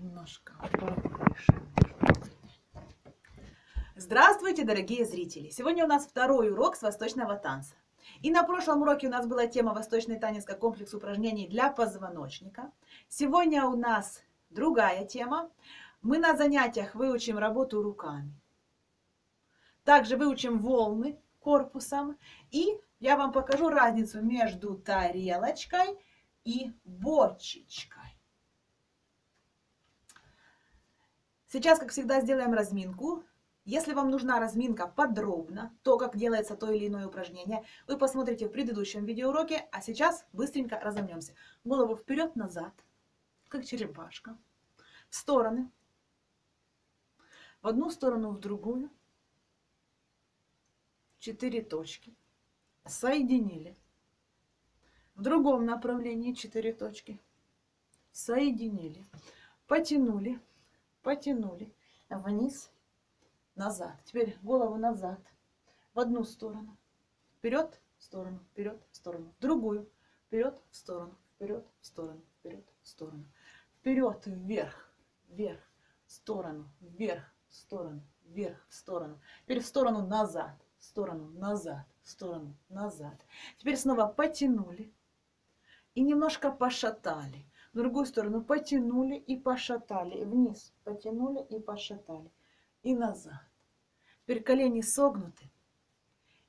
немножко повыше. Здравствуйте, дорогие зрители! Сегодня у нас второй урок с восточного танца. И на прошлом уроке у нас была тема «Восточный танец как комплекс упражнений для позвоночника». Сегодня у нас другая тема. Мы на занятиях выучим работу руками. Также выучим волны корпусом. И я вам покажу разницу между тарелочкой и бочечкой. Сейчас, как всегда, сделаем разминку. Если вам нужна разминка подробно, то, как делается то или иное упражнение, вы посмотрите в предыдущем видеоуроке, а сейчас быстренько разомнемся. Голову вперед-назад, как черепашка, в стороны, в одну сторону, в другую, 4 точки, соединили, в другом направлении 4 точки, соединили, потянули, потянули, вниз, назад. Теперь голову назад, в одну сторону, вперед, в сторону, вперед, в сторону, в другую, вперед, в сторону, вперед, в сторону, вперед, в сторону, вперед, вверх, вверх, в сторону, вверх, в сторону, вверх, в сторону. Теперь в сторону назад, в сторону назад, в сторону назад. Теперь снова потянули и немножко пошатали. В другую сторону потянули и пошатали. Вниз потянули и пошатали. И назад. Теперь колени согнуты.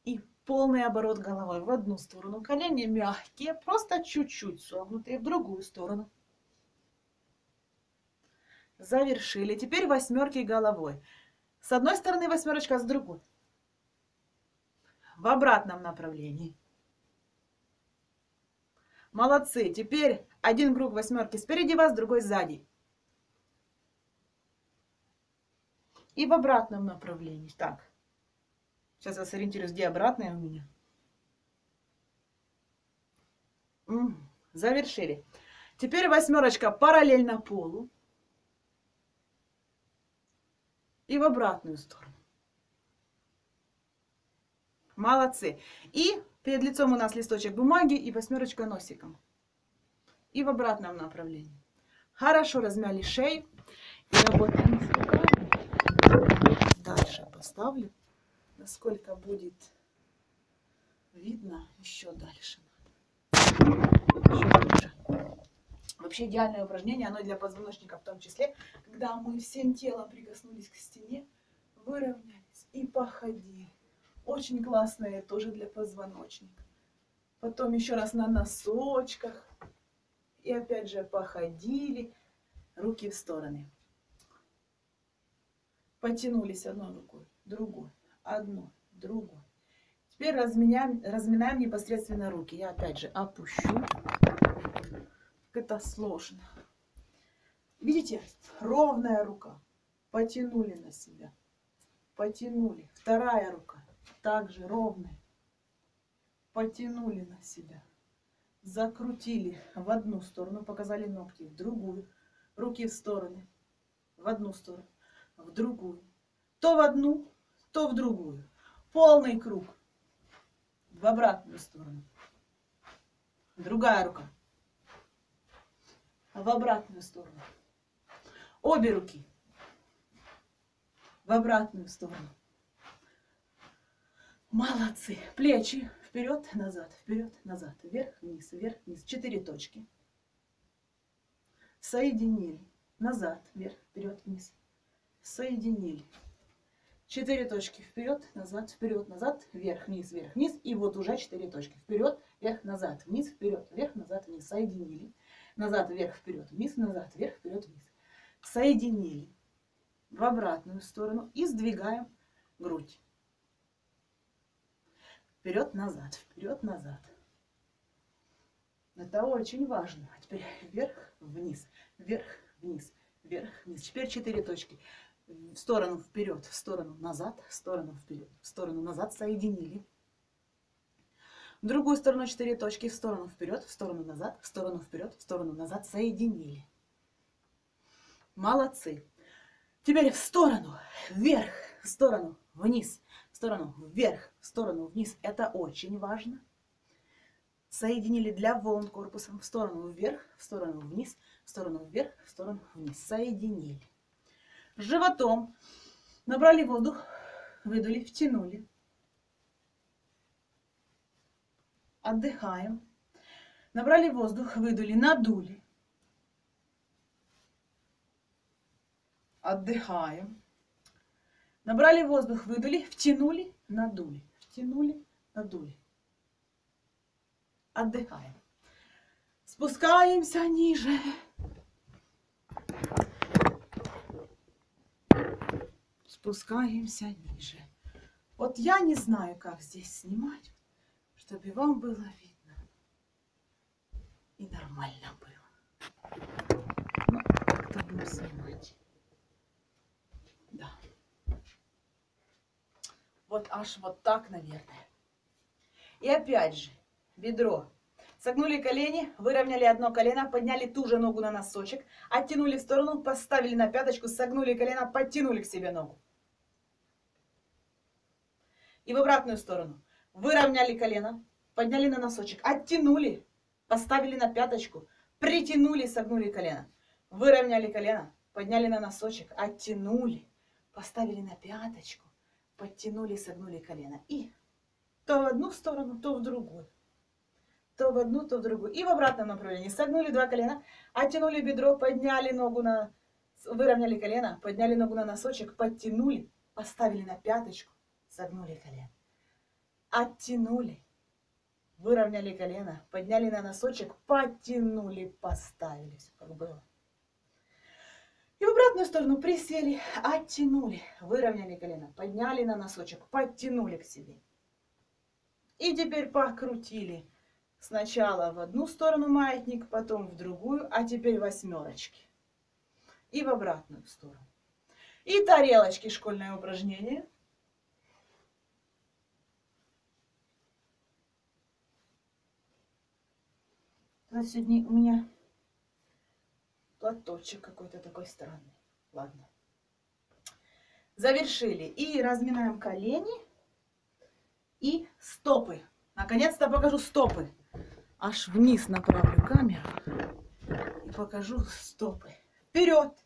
И полный оборот головой в одну сторону. Колени мягкие, просто чуть-чуть согнутые. В другую сторону. Завершили. Теперь восьмерки головой. С одной стороны восьмерочка, с другой. В обратном направлении. Молодцы. Теперь один круг восьмерки спереди вас, другой сзади. И в обратном направлении. Так. Сейчас я сориентируюсь, где обратное у меня. Завершили. Теперь восьмерочка параллельно полу. И в обратную сторону. Молодцы. И перед лицом у нас листочек бумаги и восьмерочка носиком. И в обратном направлении. Хорошо размяли шею. И работаем с руками. Дальше поставлю. Насколько будет видно, еще дальше надо. Еще дальше. Вообще идеальное упражнение, оно и для позвоночника в том числе. Когда мы всем телом прикоснулись к стене, выровнялись и походили. Очень классное тоже для позвоночника. Потом еще раз на носочках. И опять же походили. Руки в стороны. Потянулись одной рукой, другой, одной, другой. Теперь разминаем непосредственно руки. Я опять же опущу. Это сложно. Видите? Ровная рука. Потянули на себя. Потянули. Вторая рука. Также ровно потянули на себя, закрутили в одну сторону, показали ногти, в другую, руки в стороны, в одну сторону, в другую, то в одну, то в другую, полный круг, в обратную сторону, другая рука, в обратную сторону, обе руки, в обратную сторону. Молодцы. Плечи вперед, назад, вверх, вниз. 4 точки. Соединили. Назад, вверх, вперед, вниз. Соединили. 4 точки вперед, назад, вверх, вниз. И вот уже 4 точки. Вперед, вверх, назад, вниз, вперед, вверх, назад, вниз. Соединили. Назад, вверх, вперед, вниз, назад, вверх, вперед, вниз. Соединили. В обратную сторону и сдвигаем грудь. Вперед-назад, вперед-назад. Это очень важно. А теперь вверх-вниз, вверх-вниз, вверх-вниз. Теперь 4 точки. В сторону вперед, в сторону назад, в сторону вперед, в сторону назад. Соединили. В другую сторону 4 точки. В сторону вперед, в сторону назад, в сторону вперед, в сторону назад. Соединили. Молодцы. Теперь в сторону, вверх, в сторону, вниз. В сторону вверх, в сторону вниз. Это очень важно. Соединили для волн корпусом в сторону вверх, в сторону вниз, в сторону вверх, в сторону вниз. Соединили. Животом набрали воздух, выдули, втянули. Отдыхаем. Набрали воздух, выдули, надули. Отдыхаем. Набрали воздух, выдули, втянули, надули. Втянули, надули. Отдыхаем. Спускаемся ниже. Спускаемся ниже. Вот я не знаю, как здесь снимать, чтобы вам было видно. И нормально было. Ну, как-то будем снимать. Да. Вот аж вот так, наверное. И опять же. Бедро. Согнули колени, выровняли одно колено, подняли ту же ногу на носочек, оттянули в сторону, поставили на пяточку, согнули колено, подтянули к себе ногу. И в обратную сторону. Выровняли колено, подняли на носочек, оттянули, поставили на пяточку, притянули, согнули колено. Выровняли колено, подняли на носочек, оттянули, поставили на пяточку, подтянули, согнули колено. И то в одну сторону, то в другую. То в одну, то в другую. И в обратном направлении. Согнули два колена, оттянули бедро, подняли ногу на... Выровняли колено, подняли ногу на носочек, подтянули, поставили на пяточку, согнули колено. Оттянули, выровняли колено, подняли на носочек, подтянули, поставили. Все как было. И в обратную сторону присели, оттянули, выровняли колено, подняли на носочек, подтянули к себе. И теперь покрутили. Сначала в одну сторону маятник, потом в другую, а теперь восьмерочки. И в обратную сторону. И тарелочки, школьное упражнение. Сегодня у меня платочек какой-то такой странный. Ладно. Завершили. И разминаем колени и стопы. Наконец-то покажу стопы. Аж вниз направлю камеру и покажу стопы. Вперед,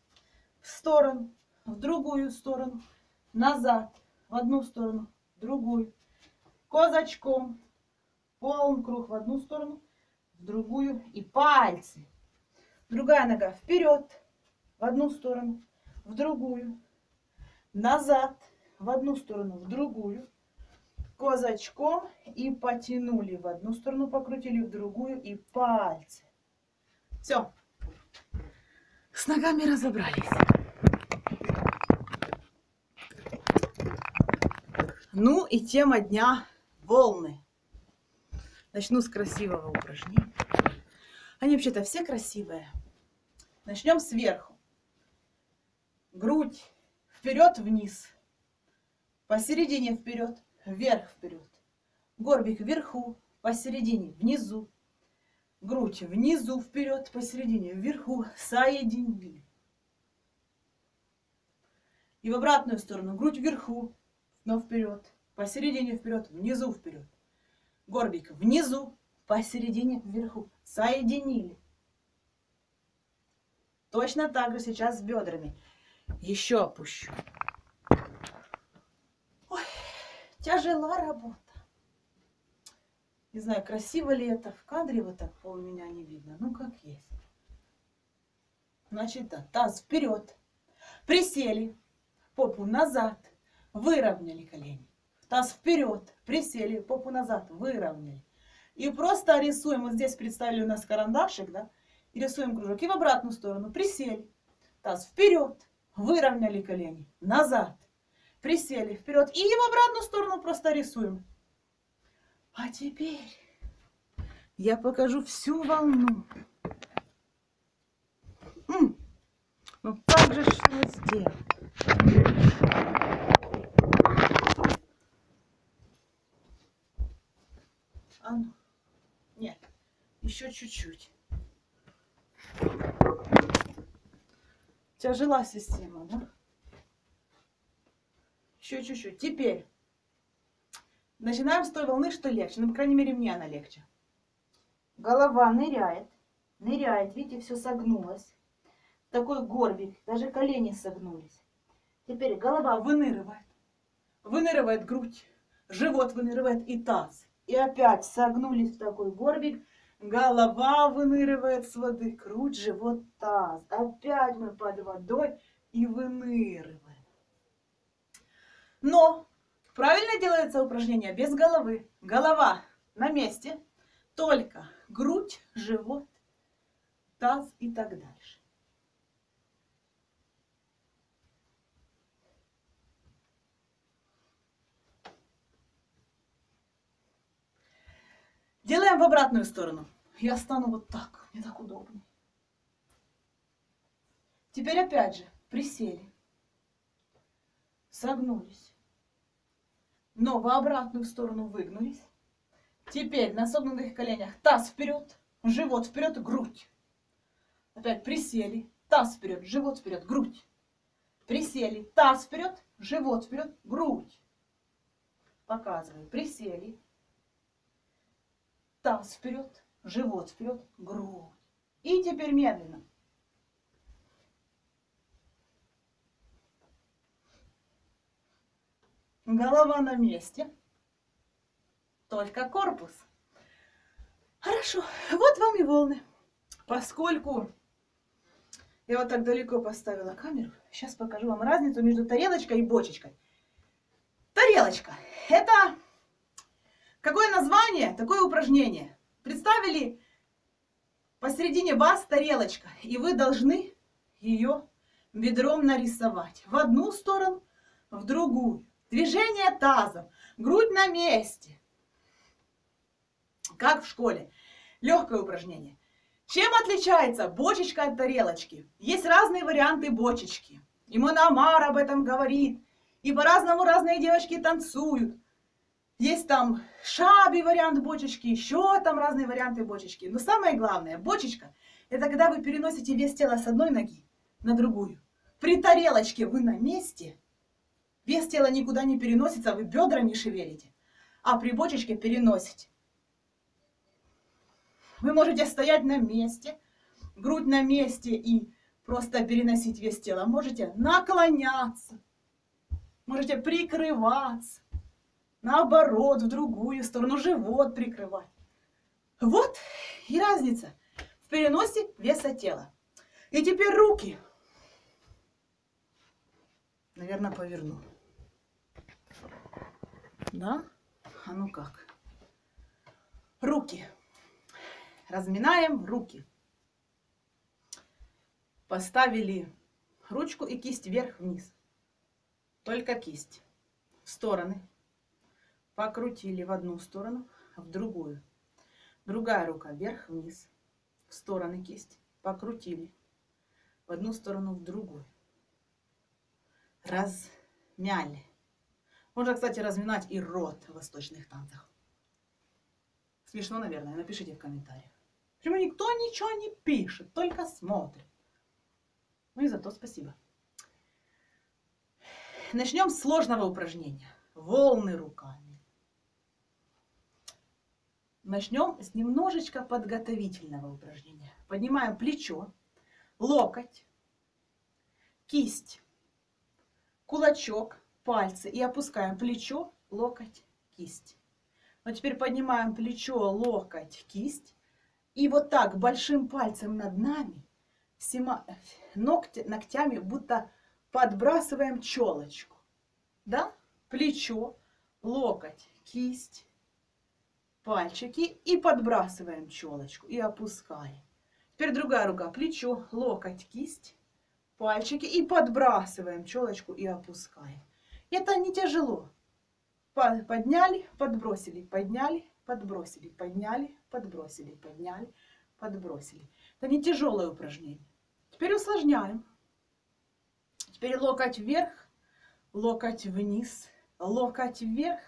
в сторону, в другую сторону, назад, в одну сторону, в другую. Козачком, полный круг в одну сторону, в другую. И пальцы. Другая нога вперед, в одну сторону, в другую. Назад, в одну сторону, в другую. Козачком и потянули в одну сторону, покрутили в другую и пальцы. Все. С ногами разобрались. Ну и тема дня – волны. Начну с красивого упражнения. Они вообще-то все красивые. Начнем сверху. Грудь вперед-вниз. Посередине вперед. Вверх-вперед. Горбик вверху, посередине, внизу. Грудь внизу, вперед, посередине, вверху. Соединили. И в обратную сторону. Грудь вверху, но вперед. Посередине, вперед, внизу, вперед. Горбик внизу, посередине, вверху. Соединили. Точно так же сейчас с бедрами. Еще опущу. Тяжела работа. Не знаю, красиво ли это в кадре, вот так у меня не видно. Ну, как есть. Значит, да, таз вперед. Присели. Попу назад. Выровняли колени. Таз вперед. Присели. Попу назад. Выровняли. И просто рисуем. Вот здесь представили у нас карандашик, да? И рисуем кружок. И в обратную сторону. Присели. Таз вперед. Выровняли колени. Назад. Присели вперед и в обратную сторону просто рисуем. А теперь я покажу всю волну. Ну как же что сделать? А ну. Нет, еще чуть-чуть. Тяжела система, да? Еще чуть-чуть. Теперь начинаем с той волны, что легче. Ну, по крайней мере, мне она легче. голова ныряет, ныряет, видите, все согнулось. Такой горбик, даже колени согнулись. Теперь голова выныривает, выныривает грудь, живот выныривает и таз. И опять согнулись в такой горбик, голова выныривает с воды, грудь, живот, таз. Опять мы под водой и выныриваем. Но правильно делается упражнение без головы. Голова на месте, только грудь, живот, таз и так дальше. Делаем в обратную сторону. Я стану вот так, мне так удобно. Теперь опять же присели, согнулись, но в обратную сторону выгнулись. Теперь на согнутых коленях таз вперед, живот вперед, грудь. Опять присели, таз вперед, живот вперед, грудь. Присели, таз вперед, живот вперед, грудь. Показываю, присели. Таз вперед, живот вперед, грудь. И теперь медленно. Голова на месте. Только корпус. Хорошо. Вот вам и волны. Поскольку я вот так далеко поставила камеру, сейчас покажу вам разницу между тарелочкой и бочечкой. Тарелочка. Это... Какое название, такое упражнение. Представили посередине вас тарелочка, и вы должны ее бедром нарисовать. В одну сторону, в другую. Движение тазом, грудь на месте. Как в школе. Легкое упражнение. Чем отличается бочечка от тарелочки? Есть разные варианты бочечки. И Монамар об этом говорит. И по-разному разные девочки танцуют. Есть там шаби вариант бочечки, еще там разные варианты бочечки. Но самое главное, бочечка, это когда вы переносите вес тела с одной ноги на другую. При тарелочке вы на месте, вес тела никуда не переносится, вы бедрами шевелите. А при бочечке переносите. Вы можете стоять на месте, грудь на месте и просто переносить вес тела. Можете наклоняться, можете прикрываться. Наоборот, в другую сторону живот прикрывать. Вот и разница в переносе веса тела. И теперь руки. Наверное, поверну. Да? А ну как? Руки. Разминаем руки. Поставили ручку и кисть вверх-вниз. Только кисть. В стороны. Покрутили в одну сторону, в другую. Другая рука вверх-вниз, в стороны кисть. Покрутили в одну сторону, в другую. Размяли. Можно, кстати, разминать и рот в восточных танцах. Смешно, наверное. Напишите в комментариях. Почему никто ничего не пишет, только смотрит. Ну и за то спасибо. Начнем с сложного упражнения. Волны руками. Начнем с немножечко подготовительного упражнения. Поднимаем плечо, локоть, кисть, кулачок, пальцы. И опускаем плечо, локоть, кисть. Но теперь поднимаем плечо, локоть, кисть. И вот так большим пальцем над нами, всема ногтями, будто подбрасываем челочку. Да? Плечо, локоть, кисть. Пальчики и подбрасываем челочку и опускаем. Теперь другая рука. Плечо, локоть, кисть, пальчики и подбрасываем челочку и опускаем. Это не тяжело. Подняли, подбросили, подняли, подбросили, подняли, подбросили, подняли, подбросили. Это не тяжелое упражнение. Теперь усложняем. Теперь локоть вверх, локоть вниз, локоть вверх.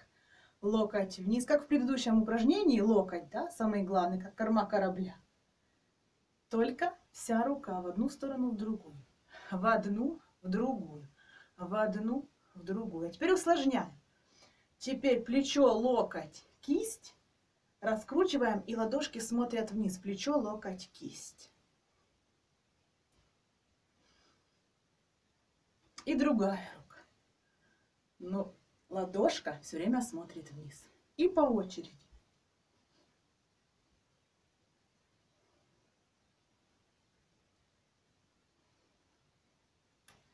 Локоть вниз, как в предыдущем упражнении, локоть, да, самый главный, как корма корабля. Только вся рука в одну сторону, в другую. В одну, в другую. В одну, в другую. А теперь усложняем. Теперь плечо, локоть, кисть. Раскручиваем, и ладошки смотрят вниз. Плечо, локоть, кисть. И другая рука. Но ладошка все время смотрит вниз. И по очереди.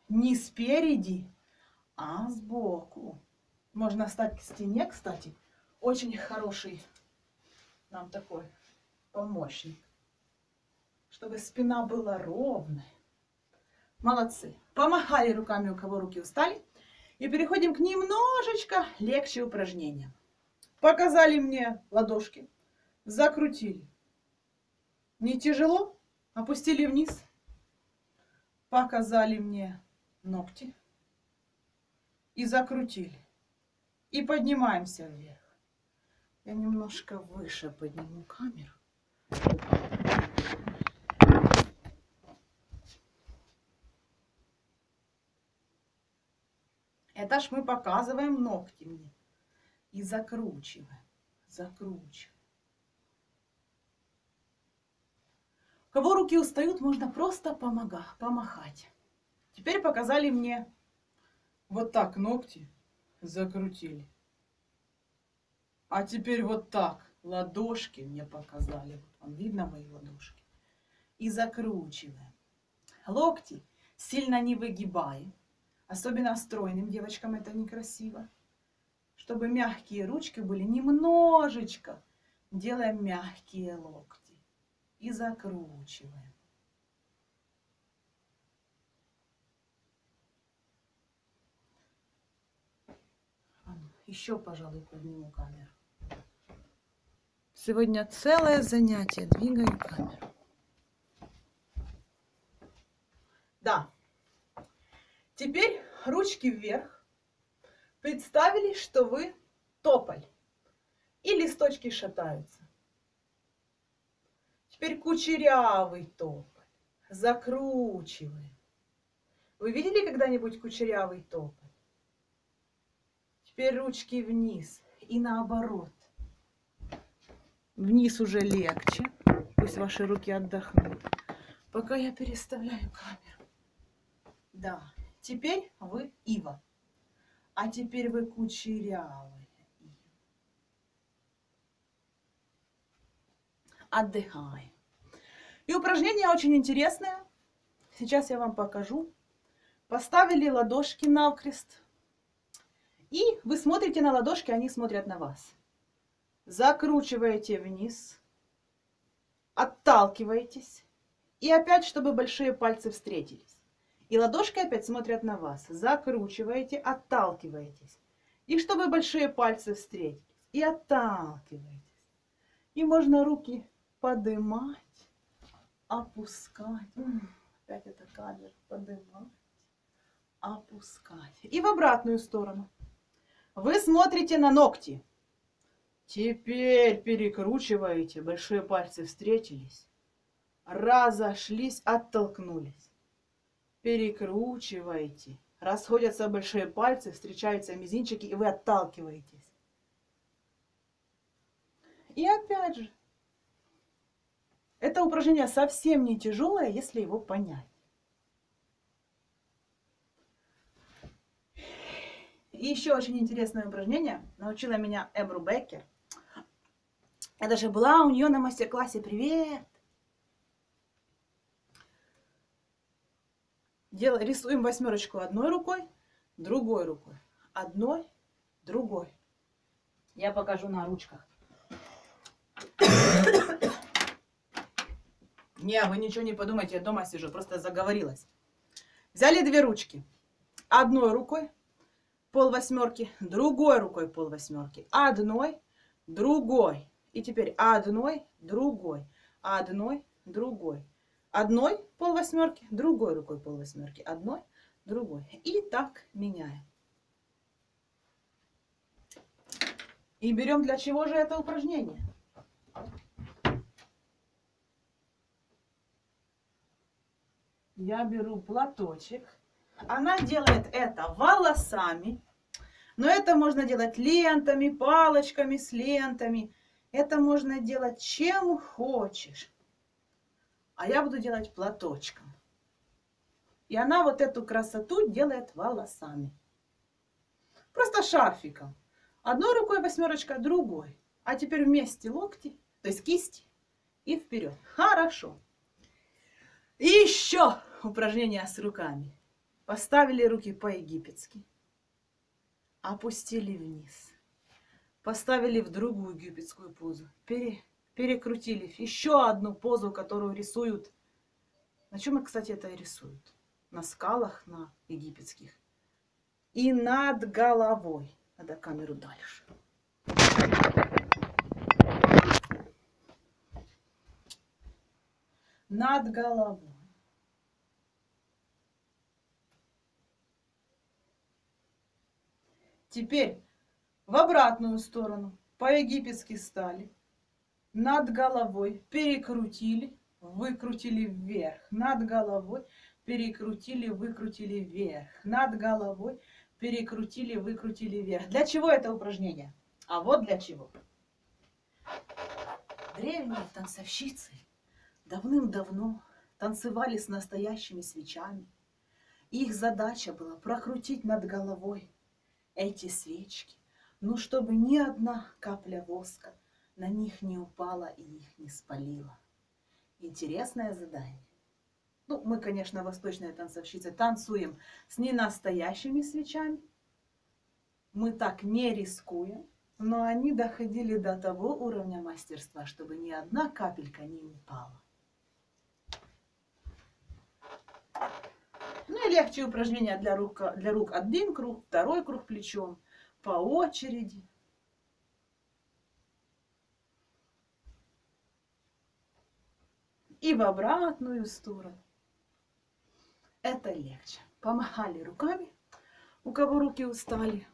Не спереди, а сбоку. Можно встать к стене, кстати. Очень хороший нам такой помощник. Чтобы спина была ровной. Молодцы. Помахали руками, у кого руки устали. И переходим к немножечко легче упражнениям. Показали мне ладошки. Закрутили. Не тяжело? Опустили вниз. Показали мне ногти. И закрутили. И поднимаемся вверх. Я немножко выше подниму камеру. Это ж мы показываем ногти мне. И закручиваем. Закручиваем. У кого руки устают, можно просто помахать. Теперь показали мне вот так ногти. Закрутили. А теперь вот так. Ладошки мне показали. Видно мои ладошки. И закручиваем. Локти сильно не выгибаем. Особенно стройным девочкам это некрасиво. Чтобы мягкие ручки были, немножечко делаем мягкие локти. И закручиваем. Еще, пожалуй, подниму камеру. Сегодня целое занятие. Двигаю камеру. Да. Теперь ручки вверх. Представили, что вы тополь. И листочки шатаются. Теперь кучерявый тополь. Закручиваем. Вы видели когда-нибудь кучерявый тополь? Теперь ручки вниз и наоборот. Вниз уже легче. Пусть ваши руки отдохнут. Пока я переставляю камеру. Да. Теперь вы ива. А теперь вы кучерявые. Отдыхаем. И упражнение очень интересное. Сейчас я вам покажу. Поставили ладошки навкрест. И вы смотрите на ладошки, они смотрят на вас. Закручиваете вниз. Отталкиваетесь. И опять, чтобы большие пальцы встретились. И ладошки опять смотрят на вас. Закручиваете, отталкиваетесь. И чтобы большие пальцы встретились. И отталкиваетесь. И можно руки поднимать, опускать. Опять эта камера. Поднимать, опускать. И в обратную сторону. Вы смотрите на ногти. Теперь перекручиваете. Большие пальцы встретились. Разошлись, оттолкнулись. Перекручиваете. Расходятся большие пальцы, встречаются мизинчики, и вы отталкиваетесь. И опять же. Это упражнение совсем не тяжелое, если его понять. И еще очень интересное упражнение. Научила меня Эбру Бекер. Я даже была у нее на мастер-классе. Привет! Рисуем восьмерочку одной рукой, другой рукой. Одной, другой. Я покажу на ручках. Не, вы ничего не подумайте, я дома сижу, просто заговорилась. Взяли две ручки. Одной рукой полвосьмерки, другой рукой полвосьмерки, одной, другой. И теперь одной, другой, одной, другой. Одной полвосьмерки, другой рукой полвосьмерки, одной, другой. И так меняем. И берем для чего же это упражнение? Я беру платочек. Она делает это волосами, но это можно делать лентами, палочками с лентами. Это можно делать чем хочешь. А я буду делать платочком. И она вот эту красоту делает волосами. Просто шарфиком. Одной рукой восьмерочка, другой. А теперь вместе локти, то есть кисти, и вперед. Хорошо. И еще упражнение с руками. Поставили руки по-египетски. Опустили вниз. Поставили в другую египетскую позу. Перекрутили. Еще одну позу, которую рисуют. На чем, кстати, это рисуют? На скалах, на египетских. И над головой. Надо камеру дальше. Над головой. Теперь в обратную сторону по-египетски стали. Над головой перекрутили, выкрутили вверх. Над головой перекрутили, выкрутили вверх. Над головой перекрутили, выкрутили вверх. Для чего это упражнение? А вот для чего. Древние танцовщицы давным-давно танцевали с настоящими свечами. Их задача была прокрутить над головой эти свечки, но чтобы ни одна капля воска на них не упала и их не спалила. Интересное задание. Ну, мы, конечно, восточные танцовщицы, танцуем с ненастоящими свечами. Мы так не рискуем, но они доходили до того уровня мастерства, чтобы ни одна капелька не упала. Ну и легче упражнения для рук. Один круг, второй круг плечом. По очереди. И в обратную сторону. Это легче. Помахали руками, у кого руки устали.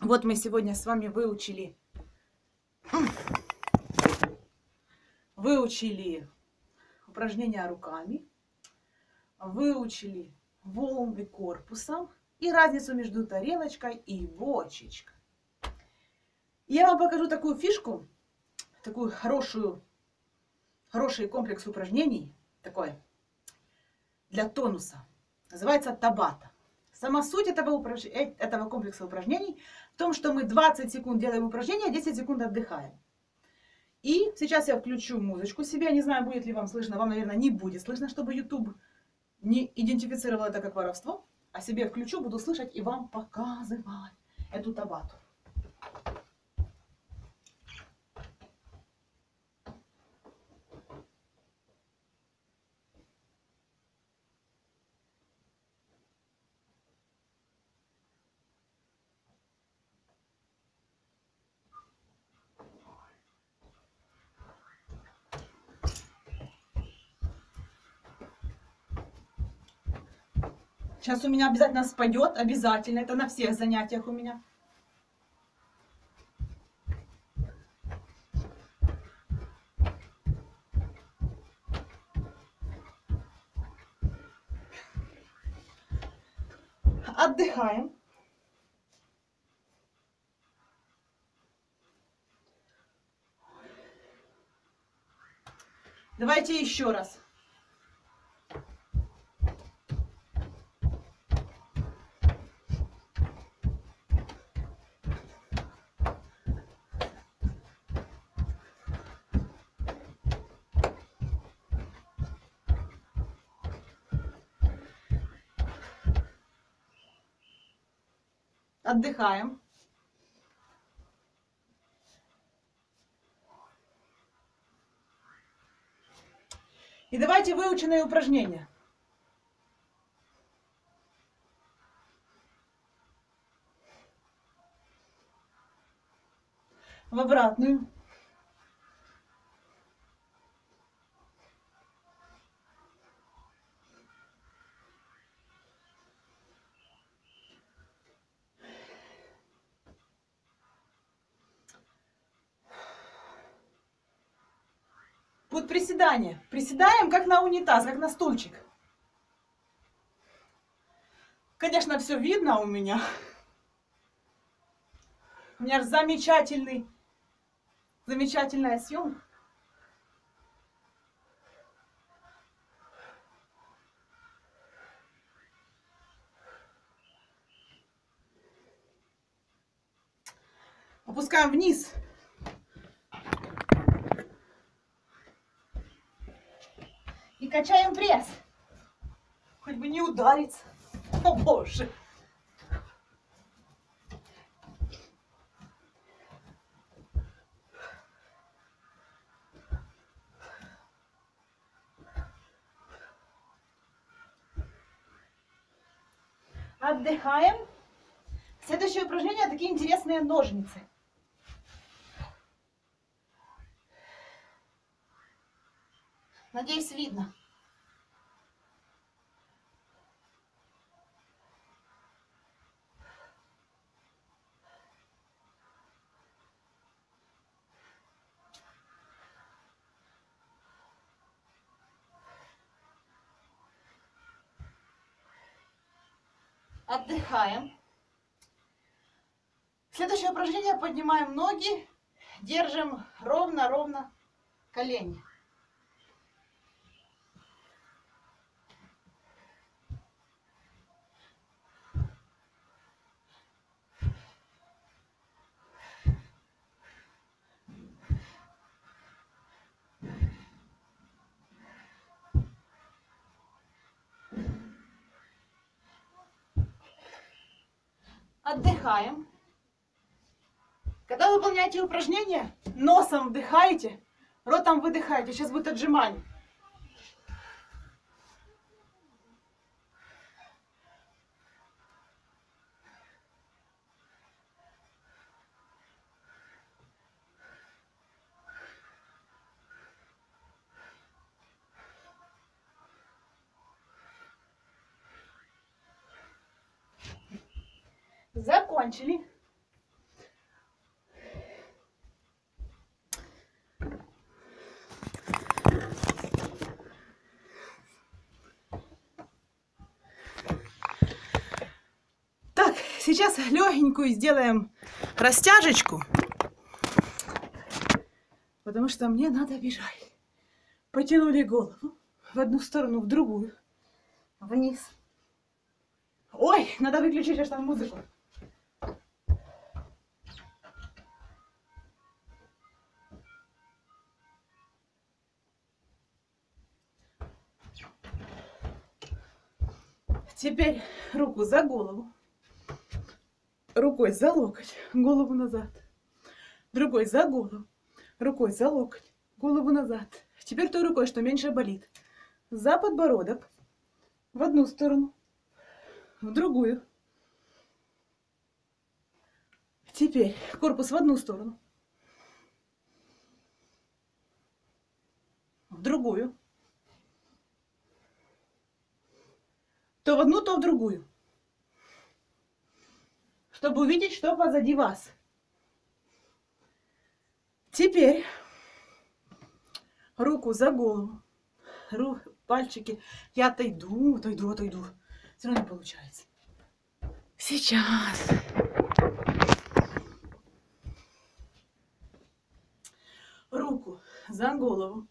Вот мы сегодня с вами выучили упражнения руками, выучили волны корпусом и разницу между тарелочкой и бочечкой. Я вам покажу такую фишку, такую хороший комплекс упражнений, такой для тонуса. Называется табата. Сама суть этого комплекса упражнений в том, что мы 20 секунд делаем упражнение, 10 секунд отдыхаем. И сейчас я включу музычку себе. Не знаю, будет ли вам слышно. Вам, наверное, не будет слышно, чтобы YouTube не идентифицировал это как воровство. А себе включу, буду слышать и вам показывать эту табату. Сейчас у меня обязательно спадет, обязательно. Это на всех занятиях у меня. Отдыхаем. Давайте еще раз. Отдыхаем. И давайте выученные упражнения. В обратную. Вот приседания. Приседаем, как на унитаз, как на стульчик. Конечно, все видно у меня. У меня же замечательная съемка. Опускаем вниз. И качаем пресс. Хоть бы не удариться. О боже. Отдыхаем. Следующее упражнение, такие интересные ножницы. Надеюсь, видно. Отдыхаем. Следующее упражнение. Поднимаем ноги. Держим ровно-ровно колени. Отдыхаем. Когда выполняете упражнение, носом вдыхаете, ротом выдыхаете. Сейчас будет отжимание. Закончили. Так, сейчас легенькую сделаем растяжечку, потому что мне надо бежать. Потянули голову в одну сторону, в другую, вниз. Ой, надо выключить аж там музыку. Теперь руку за голову, рукой за локоть, голову назад, другой за голову, рукой за локоть, голову назад. Теперь той рукой, что меньше болит, за подбородок, в одну сторону, в другую. Теперь корпус в одну сторону, в другую. То в одну, то в другую. Чтобы увидеть, что позади вас. Теперь руку за голову. Пальчики. Я отойду. Все равно не получается. Сейчас. Руку за голову.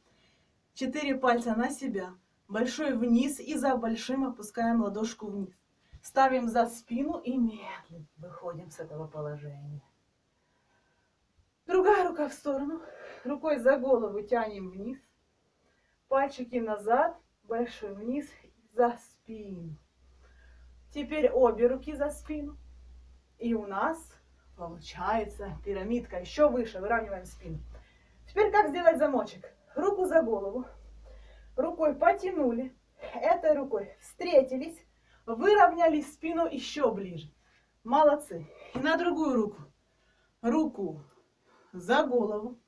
4 пальца на себя. Большой вниз и за большим опускаем ладошку вниз. Ставим за спину и медленно выходим с этого положения. Другая рука в сторону. Рукой за голову тянем вниз. Пальчики назад, большой вниз и за спину. Теперь обе руки за спину. И у нас получается пирамидка. Еще выше выравниваем спину. Теперь как сделать замочек? Руку за голову. Рукой потянули, этой рукой встретились, выровняли спину еще ближе. Молодцы. И на другую руку. Руку за голову,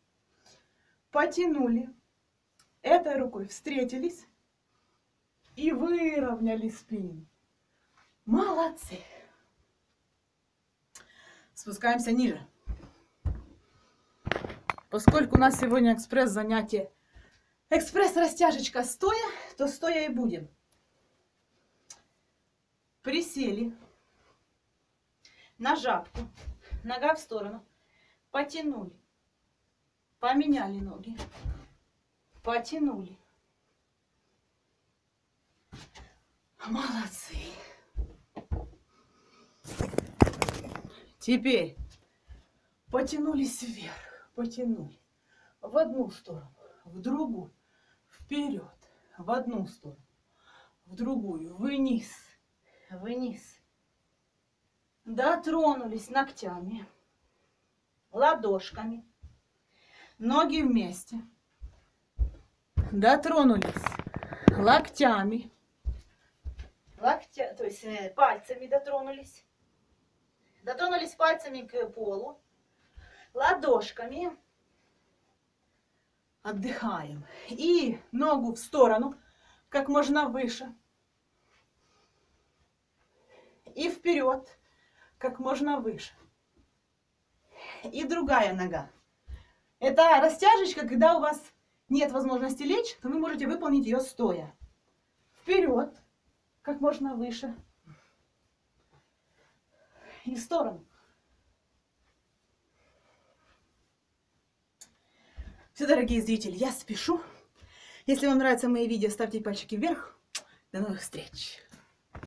потянули, этой рукой встретились и выровняли спину. Молодцы. Спускаемся ниже. Поскольку у нас сегодня экспресс-занятие, экспресс-растяжечка стоя, то стоя и будем. Присели на жабку, нога в сторону, потянули, поменяли ноги, потянули. Молодцы. Теперь потянулись вверх, потянули в одну сторону, в другую, вперед, в одну сторону, в другую, вниз, вниз. Дотронулись ногтями, ладошками, ноги вместе. Дотронулись локтями, то есть пальцами дотронулись. Дотронулись пальцами к полу, ладошками. Отдыхаем. И ногу в сторону, как можно выше. И вперед, как можно выше. И другая нога. Это растяжечка, когда у вас нет возможности лечь, то вы можете выполнить ее стоя. Вперед, как можно выше. И в сторону. Все, дорогие зрители, я спешу. Если вам нравятся мои видео, ставьте пальчики вверх. До новых встреч!